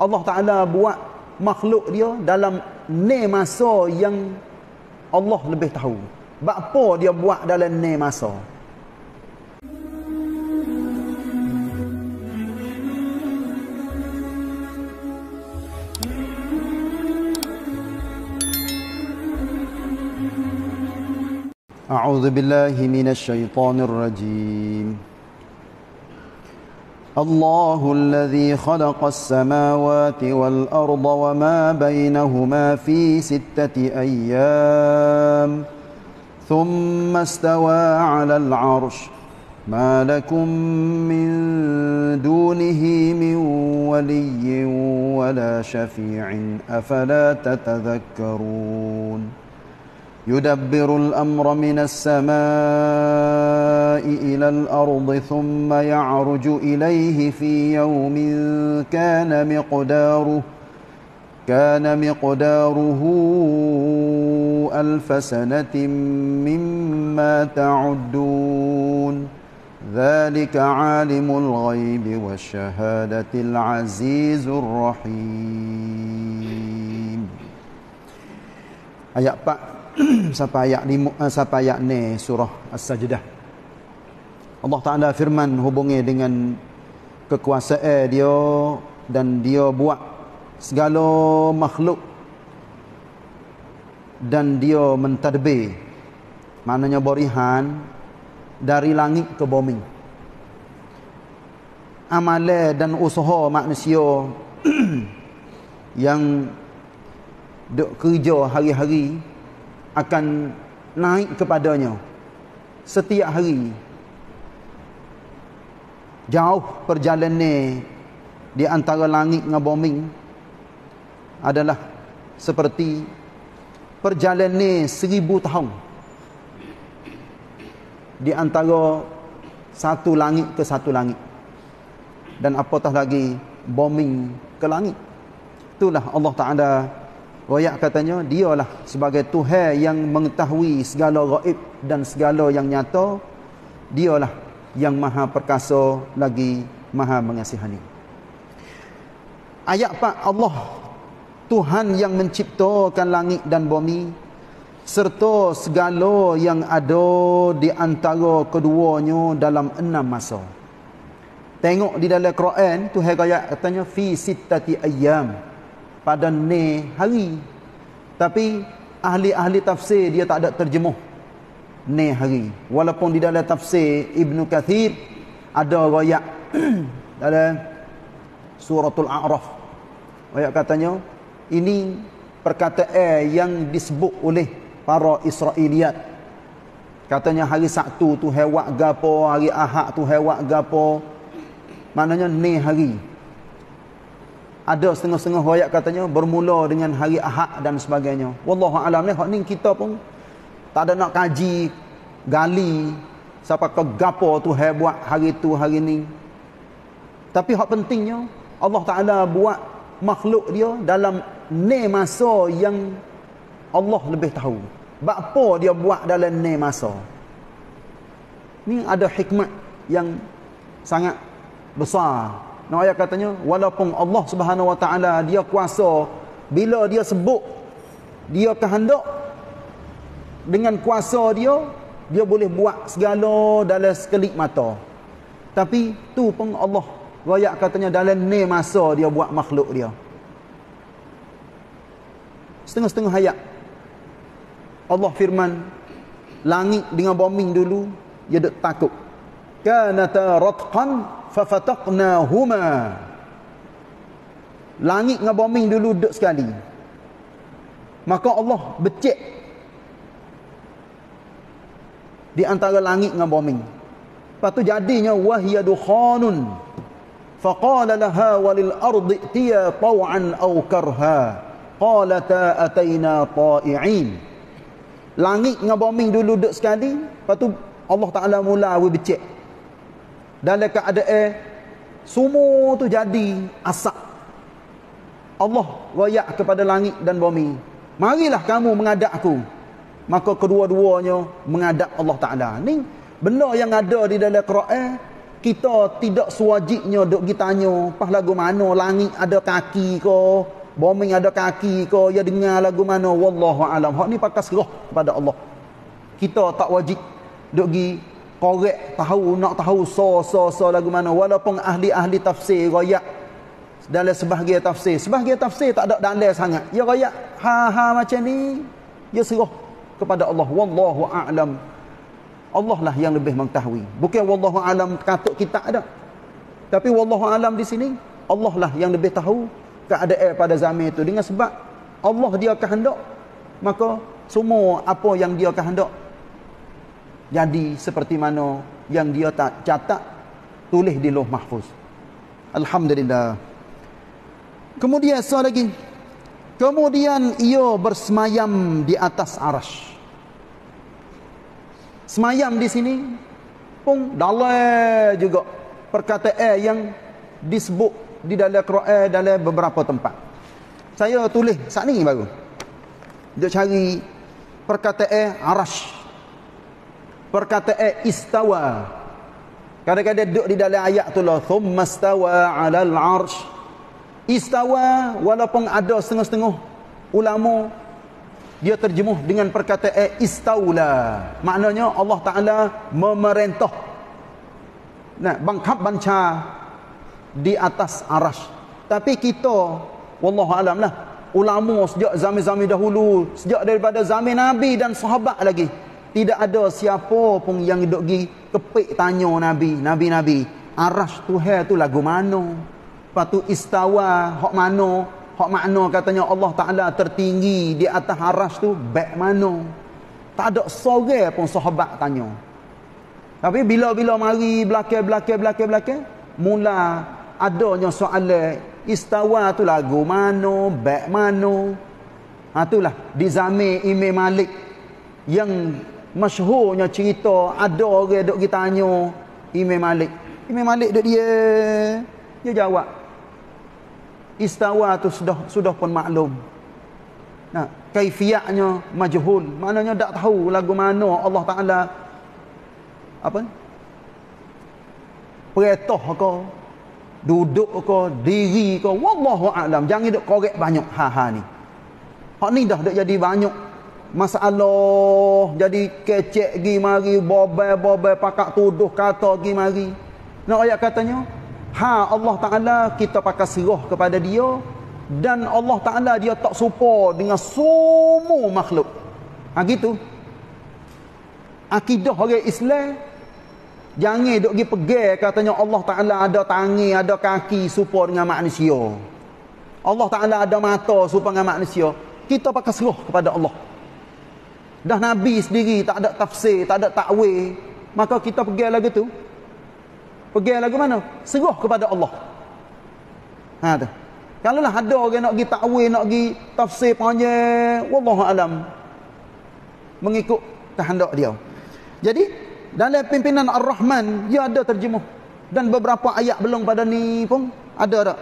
Allah Ta'ala buat makhluk dia dalam ni masa yang Allah lebih tahu. Bapa dia buat dalam ni masa. A'udzu billahi minasy syaithanir rajim. Allahul ladzi khalaqas samawati wal arda wa ma bainahuma fi sittati ayyam thumma istawa 'alal 'arsy ma lakum min dunihi min waliyyin wala syafi'in afala tatadhakkarun. يدبر الأمر من السماء إلى الأرض ثم يعرج إليه في يوم كان مقداره 1000 سنة مما تعدون ذلك عالم الغيب والشهادة العزيز الرحيم. Ayat 4 sampai ayat 5 sampai ayat ni surah As-Sajdah. Allah Taala firman hubungi dengan kekuasaan dia, dan dia buat segala makhluk dan dia mentadbir, maknanya berihan dari langit ke bumi. Amalan dan usaha manusia yang duk kerja hari-hari akan naik kepadanya setiap hari. Jauh perjalanan di antara langit dengan bumi adalah seperti perjalanan 1000 tahun di antara satu langit ke satu langit, dan apatah lagi bumi ke langit. Itulah Allah Ta'ala royak katanya, dialah sebagai Tuhan yang mengetahui segala gaib dan segala yang nyata. Dialah yang maha perkasa lagi maha mengasihani. Ayat Pak, Allah Tuhan yang menciptakan langit dan bumi serta segala yang ada di antara keduanya dalam 6 masa. Tengok di dalam Quran, Tuhan royak katanya fi sittati ayyam, pada ne hari. Tapi ahli-ahli tafsir dia tak ada terjemuh ne hari, walaupun di dalam tafsir Ibn Kathir ada royak dalam suratul A'raf. Royak katanya ini perkataan yang disebut oleh para Israiliyat. Katanya hari Sabtu tu hewak gapo, hari Ahad tu hewak gapo, maknanya ne hari. Ada setengah-setengah royak katanya bermula dengan hari Ahad dan sebagainya. Wallahu a'lam. Ni kita pun tak ada nak kaji, gali siapa ke gapo tu hai buat hari tu hari ni. Tapi hak pentingnya Allah Taala buat makhluk dia dalam ni masa yang Allah lebih tahu. Bapa dia buat dalam ni masa. Ni ada hikmat yang sangat besar. Nah, ayat katanya walaupun Allah Subhanahu Wa Taala dia kuasa, bila dia sebut dia kehendak, dengan kuasa dia dia boleh buat segala dalam sekelip mata. Tapi tu pun Allah ayat katanya dalam ni masa dia buat makhluk dia. Setengah-setengah ayat Allah firman langit dengan bumi dulu dia duk takut. Kanata ratqan fafataqnahuma. Langit dengan bumi dulu duduk sekali, maka Allah becek di antara langit dengan bumi. Lepas tu jadinya wahya dukhanun faqala laha walil ardi tiya taw'an aw karha qalata ataina ta'i'in. Langit dengan bumi dulu duduk sekali, lepas tu Allah Taala mula becek. Dalam keadaan semua tu jadi asap, Allah royak kepada langit dan bumi, marilah kamu mengadap aku. Maka kedua-duanya mengadap Allah Ta'ala. Ni benda yang ada di dalam Quran kita tidak sewajibnya dok ditanya pas lagu mana, langit ada kaki ko, bumi ada kaki ko, ya dengar lagu mana, wallahu alam. Hak ni pakai serah kepada Allah. Kita tak wajib dok gi korek tahu nak tahu so lagu mana, walaupun ahli-ahli tafsir royak dalam sebahagian tafsir tak ada dalil sangat, ya royak macam ni, ya serah kepada Allah, wallahu a'lam. Allah lah yang lebih mengetahui, bukan wallahu alam katuk kita ada, tapi wallahu alam di sini Allah lah yang lebih tahu keadaan pada zaman itu. Dengan sebab Allah dia kehendak, maka semua apa yang dia kehendak jadi seperti mana yang dia tak catat, tulis di Lauh Mahfuz. Alhamdulillah. Kemudian soal lagi. Kemudian ia bersemayam di atas arasy. Semayam di sini pun dalil juga, perkataan yang disebut di dalam Quran dalam beberapa tempat. Saya tulis saat ni baru. Dia cari perkataan arasy, perkataan istawa. Kadang-kadang duduk di dalam ayat tu lah, thumma istawa 'alal 'arsy. Istawa walaupun ada setengah-setengah ulama dia terjemuh dengan perkataan istaula. Maknanya Allah Ta'ala memerintah, nah, bangkap banca di atas arasy. Tapi kita wallahu alam lah, ulama sejak zaman-zaman dahulu, sejak daripada zaman Nabi dan sahabat lagi, tidak ada siapa pun yang duduk pergi kepik tanya Nabi arasy Tuhan tu lagu mana, lepas tu istawa hak mana. Hak makna katanya Allah Ta'ala tertinggi di atas arasy tu baik mana. Tak ada seorang pun sahabat tanya. Tapi bila-bila mari belakang mula adanya soalan istawa tu lagu mana, baik mana. Ha, itulah di zaman Imam Malik yang masyhurnya cerita ada orang dok ditanya Imam Malik. Imam Malik dok dia jawab istawa tu sudah pun maklum. Nah, kaifiatnya majhul. Maknanya tak tahu lagu mana Allah Ta'ala apa? Perintah ke, duduk ke, diri ke, wallahu a'lam. Jangan duk korek banyak ni. Hak ni dah duk jadi banyak masalah, jadi kecek gi mari, bobai pakak tuduh kata gi mari. Nak ayat katanya Allah Ta'ala kita pakai serah kepada dia, dan Allah Ta'ala dia tak serupa dengan semua makhluk. Ha gitu. Akidah orang Islam jangan duk gi pegang katanya Allah Ta'ala ada tangan, ada kaki serupa dengan manusia. Allah Ta'ala ada mata serupa dengan manusia. Kita pakai serah kepada Allah. Dah Nabi sendiri tak ada tafsir, tak ada takwil, maka kita pegang lagu tu. Pergi lagu mana? Serah kepada Allah. Ha tu. Kalau lah ada orang nak pergi takwil, nak pergi tafsir panjang, wallahu alam. Mengikut kehendak dia. Jadi dalam pimpinan Ar-Rahman dia ada terjemuh, dan beberapa ayat belum pada ni pun ada tak?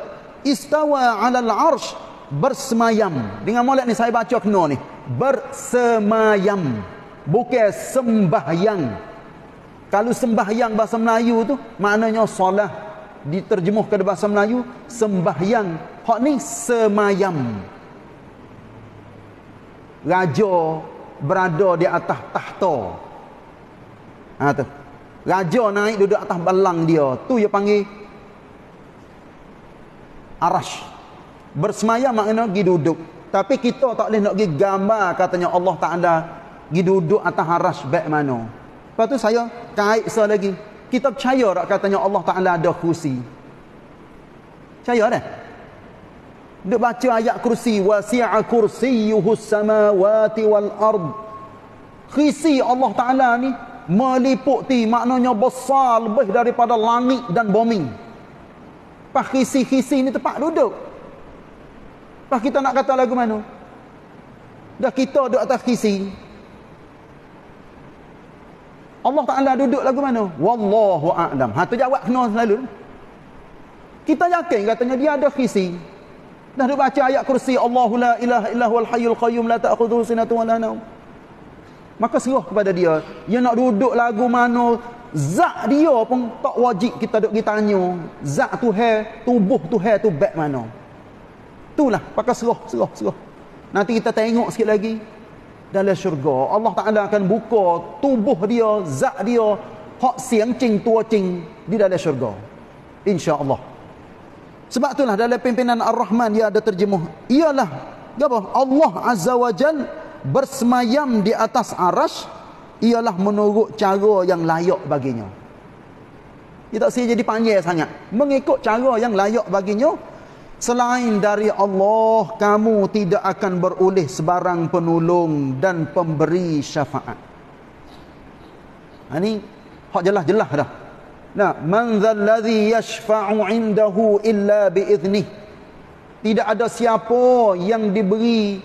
Istawa 'alal 'arsy, bersemayam. Dengan molek ni saya baca kena ni. Bersemayam, bukan sembahyang. Kalau sembahyang bahasa Melayu tu maknanya solat, diterjemuh ke bahasa Melayu sembahyang. Hak ni semayam. Raja berada di atas tahta. Ha tu. Raja naik duduk atas balang dia. Tu dia panggil arasy. Bersemayam maknanya pergi duduk. Tapi kita tak boleh nak pergi gambar katanya Allah Ta'ala pergi duduk atas arasy baik mana. Lepas tu saya kait soal lagi. Kita percaya tak katanya Allah Ta'ala ada kursi? Percaya tak? Duk baca ayat kursi. Wasi'a kursiyuhus samawati wal ard. Kursi Allah Ta'ala ni meliputi, maknanya besar lebih daripada langit dan bumi. Pas kursi ni tempat duduk. Pas kita nak kata lagu mana? Dah kita duduk atas kursi, Allah Ta'ala duduk lagu mana? Wallahu a'lam. Ha tu jawab kena selalu. Kita yakin katanya dia ada kursi. Dah duk baca ayat kursi, Allahu la ilaha illa huwal hayyul qayyum la ta'khudhuhu sinatun wa la nawm. Maka serah kepada dia. Dia nak duduk lagu mana, zat dia pun tak wajib kita duk ditanya zat Tuhan, tubuh Tuhan tu baik mana. Itulah pakai serah. Nanti kita tengok sikit lagi dalam syurga Allah Taala akan buka tubuh dia, zat dia, hak siang cing tua cing di dalam syurga, insya-Allah. Sebab itulah dalam pimpinan Ar-Rahman dia ada terjemuh ialah apa? Allah Azza wa Jal bersemayam di atas arasy ialah menurut cara yang layak baginya. Dia tak saya jadi panjang sangat. Mengikut cara yang layak baginya. Selain dari Allah, kamu tidak akan beroleh sebarang penolong dan pemberi syafaat. Ini hak jelas-jelas dah. Nah, man zalladzi yashfa'u 'indahu illa bi'iznih. Tidak ada siapa yang diberi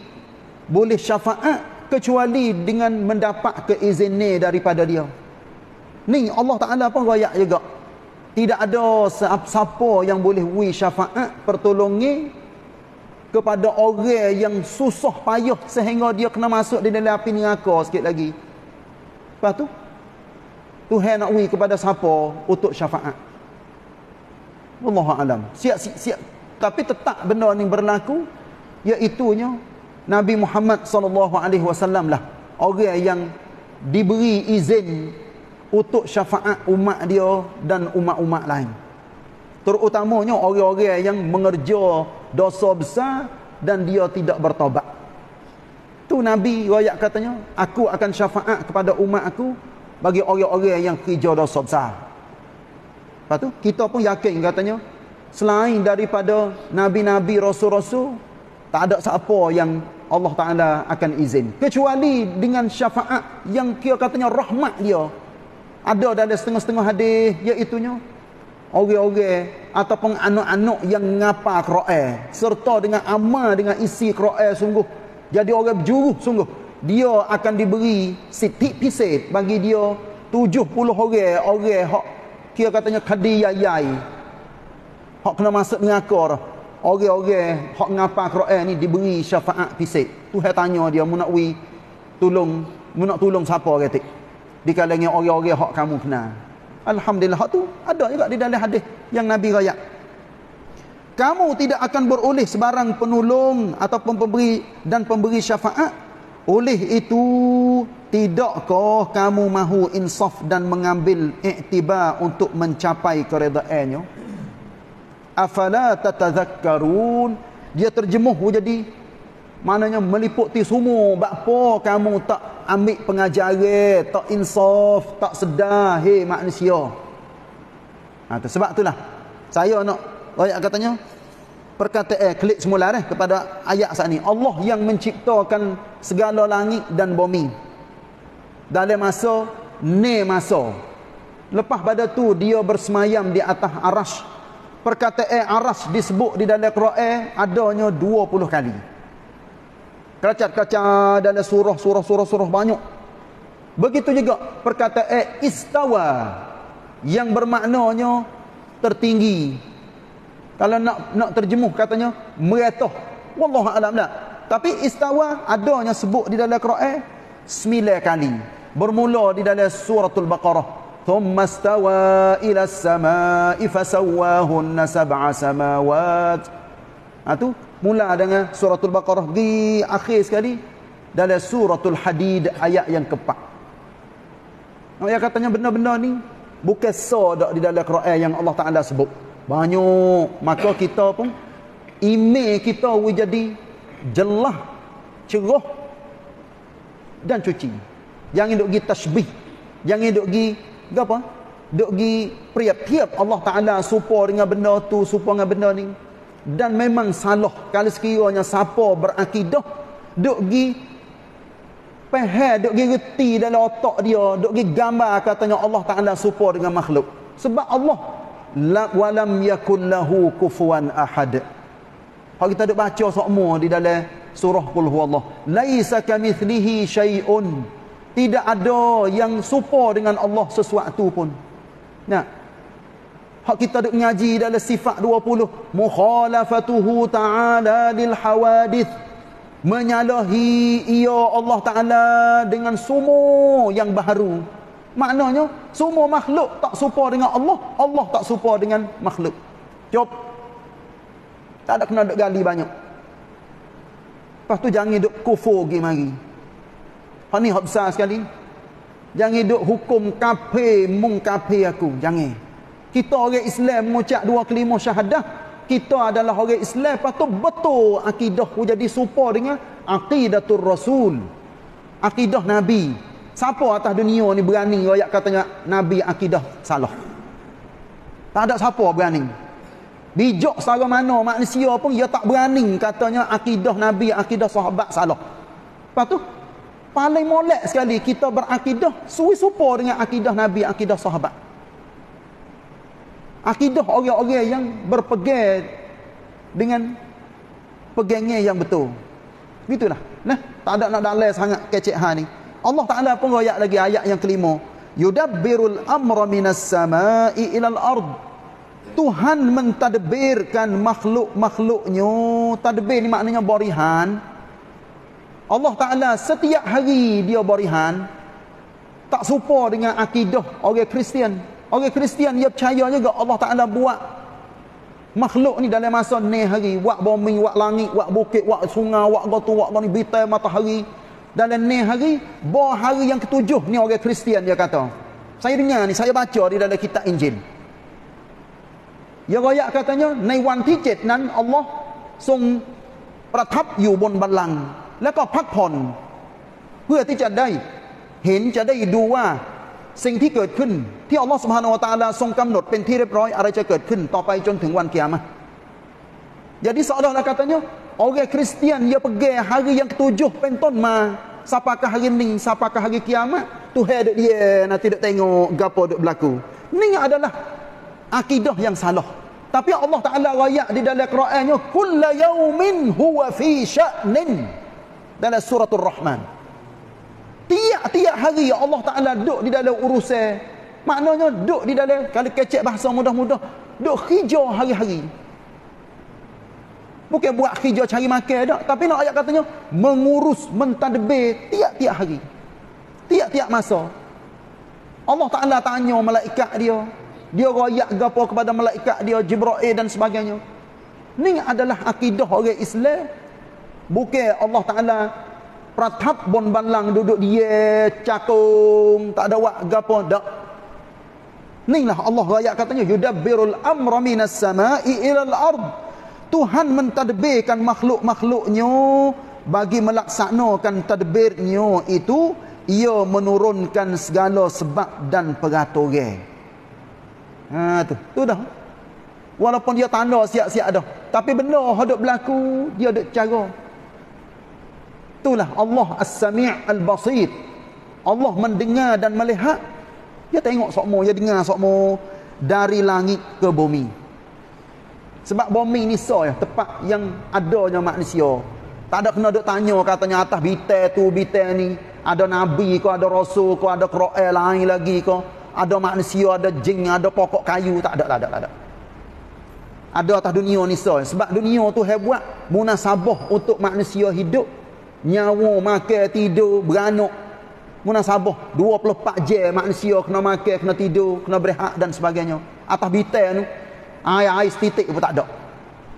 boleh syafaat kecuali dengan mendapat keizinan daripada dia. Ni Allah Taala pun royak juga. Tidak ada siapa yang boleh beri syafaat, pertolongi kepada orang yang susah payah sehingga dia kena masuk di dalam api neraka sikit lagi. Lepas tu, Tuhan nak beri kepada siapa untuk syafaat. Wallahu alam. Siap. Tapi tetap benda ni berlaku, iaitunya Nabi Muhammad SAW lah orang yang diberi izin untuk syafaat umat dia dan umat-umat lain. Terutamanya orang-orang yang mengerja dosa besar dan dia tidak bertaubat. Tu Nabi royak katanya, aku akan syafaat kepada umat aku bagi orang-orang yang kerja dosa besar. Lepas tu kita pun yakin katanya, selain daripada nabi-nabi, rasul-rasul, tak ada siapa yang Allah Taala akan izin kecuali dengan syafaat yang kira katanya rahmat dia. Ada dalam setengah-setengah hadis iaitunya orang-orang ataupun anak-anak yang ngapa Quran serta dengan amal dengan isi Quran sungguh jadi orang berjuruh sungguh, dia akan diberi sitik pisah bagi dia 70 orang hak kira katanya kadiyai hak kena masuk neraka. Orang-orang hak ngapa Quran ni diberi syafaat pisah. Tuhan tanya dia, mu nak wi tolong, mu nak tolong siapa katik di kalangan orang-orang hak kamu kenal. Alhamdulillah hak tu ada juga di dalam hadis yang Nabi royak. Kamu tidak akan beroleh sebarang penolong ataupun pemberi dan pemberi syafaat. Oleh itu, tidakkah kamu mahu insaf dan mengambil iktibar untuk mencapai keredaannya? Afala tatazakkarun. Dia terjemuh jadi maknanya meliputi semua. Bakpo kamu tak ambil pengajaran, tak insaf, tak sedar, hei manusia. Sebab itulah saya nak ayat katanya perkataan klik semula kepada ayat saat ni. Allah yang menciptakan segala langit dan bumi dalam masa ni masa. Lepas pada tu dia bersemayam di atas arasy. Perkataan arasy disebut di dalam Quran adanya 20 kali. Kacat-kacat dalam surah banyak. Begitu juga perkataan istawa yang bermaknanya tertinggi. Kalau nak terjemuh katanya meretoh. Wallahu alam lah. Tapi istawa adanya sebut di dalam Quran 9 kali. Bermula di dalam suratul Baqarah. Thumma istawa ila as-samaa'i fasawwahunna sab'a samawat. Itu mula dengan suratul Baqarah di akhir sekali dalam suratul Hadid ayat yang keempat. Ayat katanya benda-benda ni bukan sahaja di dalam Quran yang Allah Taala sebut. Banyak, maka kita pun ime kita jadi jelas, cerah dan cuci. Jangan duk gi tasbih. Jangan duk gi apa? Duk gi priap-priap Allah Taala serupa dengan benda tu, serupa dengan benda ni. Dan memang salah kalau sekiranya siapa berakidah duk gi faham, duk gi reti dalam otak dia, duk gi gambar katanya Allah Taala serupa dengan makhluk. Sebab Allah la walam yakun lahu kufuwan ahad. Kalau kita duk baca semua di dalam surah Qul Huwallah, laisa kamitslihi syai'un. Tidak ada yang serupa dengan Allah sesuatu pun. Nah, hak kita duk mengaji dalam sifat 20. Mukhalafatuhu ta'ala lil hawadith. Menyalahi ia Allah Ta'ala dengan semua yang baharu. Maknanya semua makhluk tak serupa dengan Allah, Allah tak serupa dengan makhluk. Jawab. Tak ada kena duk gali banyak. Lepas tu jangan duk kufur pergi mari. Hak ni hak besar sekali. Jangan duk hukum kafir, mung kafir aku, jangan. Kita orang Islam mengucap dua kalimah syahadah, kita adalah orang Islam, lepas tu betul akidah jadi serupa dengan aqidatul Rasul. Akidah Nabi. Siapa atas dunia ni berani royak katanya Nabi akidah salah? Tak ada siapa berani. Bijak secara mana manusia pun dia tak berani katanya akidah Nabi, akidah sahabat salah. Lepas tu paling molek sekali kita berakidah serupa dengan akidah Nabi, akidah sahabat. Akidah orang-orang yang berpegang dengan pegangnya yang betul. Begitulah. Nah, tak ada nak dalai sangat kecek hal ni. Allah Ta'ala pun royak lagi ayat yang kelima. Yudabbirul amra minas sama'i ilal ard. Tuhan mentadbirkan makhluk-makhluknya. Tadbir ni maknanya barihan. Allah Ta'ala setiap hari dia barihan. Tak serupa dengan akidah orang Kristian. Orang Kristian dia percaya juga Allah Ta'ala buat makhluk ni dalam masa ni hari. Wak bumi, wak langit, wak bukit, wak sungai, wak gotu, wak gani, bintang, matahari. Dalam ni hari, bah hari yang ketujuh ni orang Kristian dia kata. Saya dengar ni, saya baca di dalam kitab Injil. Ya royak katanya, Nai wan ti jet nan Allah sung pratap yu bon ban lang. Lako pak pon. Pue ti ja dai. Hen ja dai du wa sing ti got khun ti Allah Subhanahu wa taala sung kamnot pen ti riep roiอะไรจะเกิดขึ้นต่อไปจนถึงวันกิยามะห์. Jadi seolah-olah katanya orang Kristian dia pegang hari yang ketujuh penton mah. Siapakah hari ni? Siapakah hari kiamat? Tuhan duk dia nanti duk tengok gapo duk berlaku. Ni adalah akidah yang salah. Tapi Allah Taala royak di dalam Qurannya kullu yaumin huwa fi sya'nin. Dalam surah Ar-Rahman. Tiap-tiap hari Allah Taala duk di dalam urusan. Maknanya duk di dalam kalau kecek bahasa mudah-mudah duk hijau hari-hari. Bukan buat kerja cari makan dak, tapi nak ayat katanya mengurus, mentadbir tiap-tiap hari. Tiap-tiap masa. Allah Taala tanya malaikat dia, dia royak gapo kepada malaikat dia Jibril dan sebagainya. Ni adalah akidah orang Islam. Bukan Allah Taala pratap bon banlang duduk dia cakung, tak ada wak gapo dak. Nilah Allah royak katanya yudabbirul amra minas sama'i ilal ard. Tuhan mentadbirkan makhluk-makhluknya bagi melaksanakan tadbirnya itu ia menurunkan segala sebab dan peraturan. Ha tu dah. Walaupun dia tanda siap-siap dah, tapi benda hok berlaku dia ada cara. Itulah Allah As-Sami' Al-Basir. Allah mendengar dan melihat. Dia tengok semua, dia dengar semua dari langit ke bumi. Sebab bumi ni soal tempat yang adanya manusia. Tak ada kena duk tanya katanya atas bitel tu bitel ni ada nabi ke, ada rasul ke, ada Quran lain lagi ke, ada manusia, ada jin, ada pokok kayu, tak ada. Ada atas dunia ni soal. Sebab dunia tu hebat munasabah untuk manusia hidup, nyawa, makan, tidur, beranak. Munasabah 24 jam manusia kena makan, kena tidur, kena berehat dan sebagainya. Atas bitel ni air titik pun tak ada.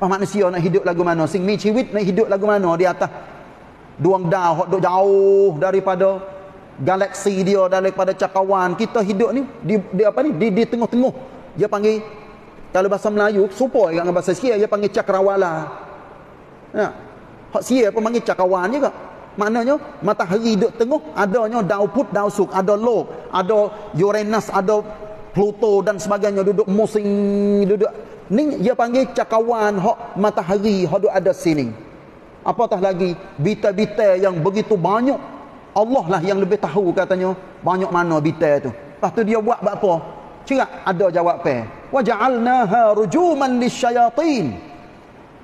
Pas manusia nak hidup lagu mana? Sing mi ciwit nak hidup lagu mana? Di atas duang dao hok dok jauh daripada galaksi dia, daripada cakawan. Kita hidup ni di apa ni? Di tengah-tengah. Dia panggil kalau bahasa Melayu serupa dengan bahasa Sia, dia panggil cakrawala. Ya. Hak Sia pun panggil cakawan juga. Maknanya matahari duduk tengah, adanya dao put, dao suk, ada lo, ada Uranus, ada Pluto dan sebagainya duduk musing duduk ni dia panggil cakawan hak matahari hak ada sini. Apatah lagi bitel-bitel yang begitu banyak. Allah lah yang lebih tahu katanya banyak mana bitel tu. Lepas tu dia buat apa? Cerak ada jawapan. Wa ja'alnaha rujuman lisyayatin.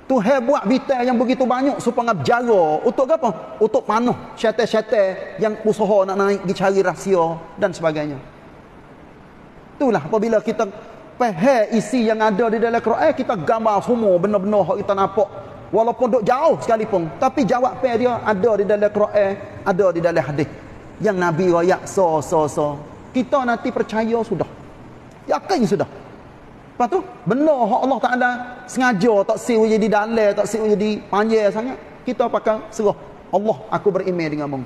Tuhan buat bitel yang begitu banyak supaya berjara untuk apa? Untuk panuh syaitan-syaitan yang usaha nak naik pergi cari rahsia dan sebagainya. Itulah apabila kita faham isi yang ada di dalam Quran, kita gambar semua benar-benar hak kita nampak walaupun duk jauh sekalipun, tapi jawapan dia ada di dalam Quran, ada di dalam hadis yang Nabi royak so. kita nanti percaya sudah. Yakin sudah. Lepas tu, benar Allah Ta'ala sengaja tak siwa jadi dalil, tak siwa jadi panjang sangat. Kita pakai serah. Allah, aku berimeh denganmu.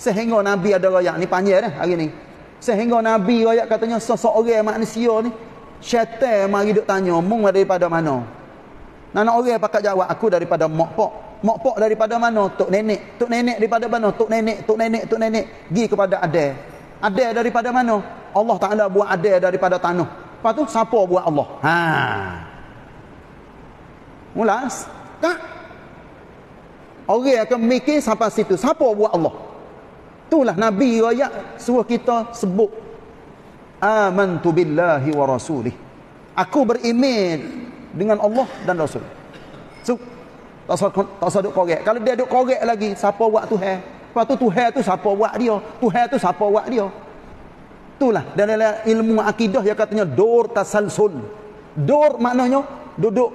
Sehingga Nabi ada rakyat ni panjang dah hari ni. Sehingga Nabi rakyat katanya seseorang manusia ni. Syaitan mari duk tanya, mung daripada mana? Nak orang pakat jawab, aku daripada mak pak. Mak pak daripada mana? Tok nenek. Tok nenek daripada mana? Tok nenek, tok nenek, tok nenek. Gi kepada adil. Adil daripada mana? Allah Ta'ala buat adil daripada tanah. Lepas tu, siapa buat Allah? Haa. Mulas. Tak? Orang akan mikir sampai situ. Siapa buat Allah? Itulah Nabi rakyat suruh kita sebut. Amantu billahi wa rasulih. Aku beriman dengan Allah dan Rasul. So, tak usah duk korek. Kalau dia duk korek lagi, siapa buat Tuhan? Lepas tu Tuhan tu siapa buat dia? Tuhan tu siapa buat dia? Itulah dalam ilmu akidah yang katanya dur tasalsul. Dur maknanya duduk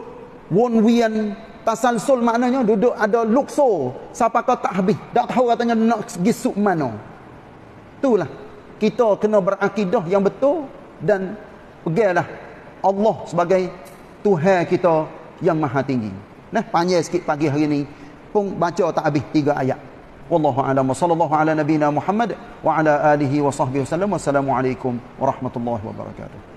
wonwian. Tasalsul maknanya duduk ada luksur. Siapa kau tak habis. Tak tahu katanya nak pergi sub mana. Itulah. Kita kena berakidah yang betul. Dan peganglah Allah sebagai Tuhan kita yang maha tinggi. Nah, panjang sikit pagi hari ni. Pun baca tak habis 3 ayat. Wallahu a'lam. Sallallahu ala nabina Muhammad. Wa ala alihi wa sahbihi wa sallam. Wassalamualaikum warahmatullahi wabarakatuh.